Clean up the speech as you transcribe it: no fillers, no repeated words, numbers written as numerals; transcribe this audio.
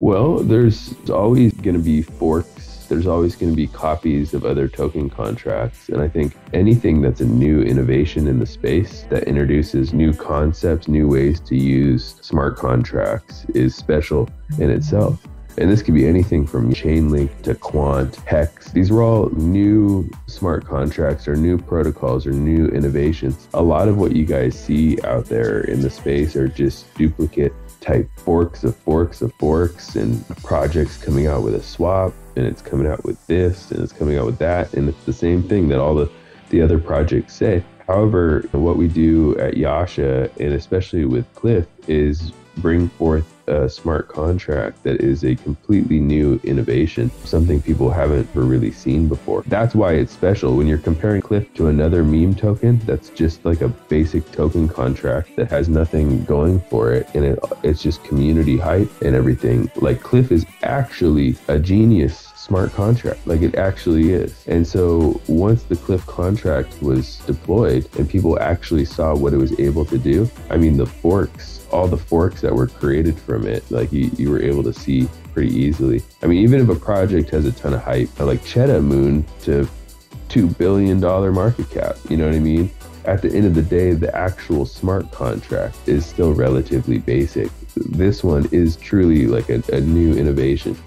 Well, there's always going to be forks. There's always going to be copies of other token contracts. And I think anything that's a new innovation in the space that introduces new concepts, new ways to use smart contracts is special in itself. And this could be anything from Chainlink to Quant, Hex. These are all new smart contracts or new protocols or new innovations. A lot of what you guys see out there in the space are just duplicate type forks of forks of forks, and projects coming out with a swap, and it's coming out with this, and it's coming out with that. And it's the same thing that all the other projects say. However, what we do at Yasha, and especially with Cliff, is bring forth a smart contract that is a completely new innovation, something people haven't really seen before. That's why it's special. When you're comparing Cliff to another meme token, that's just like a basic token contract that has nothing going for it, and it's just community hype and everything. Like, Cliff is actually a genius smart contract, like it actually is. And so once the Cliff contract was deployed and people actually saw what it was able to do, I mean, the forks, all the forks that were created from it, like you were able to see pretty easily. I mean, even if a project has a ton of hype, like Cheddar Moon to $2 billion market cap, you know what I mean? At the end of the day, the actual smart contract is still relatively basic. This one is truly like a new innovation.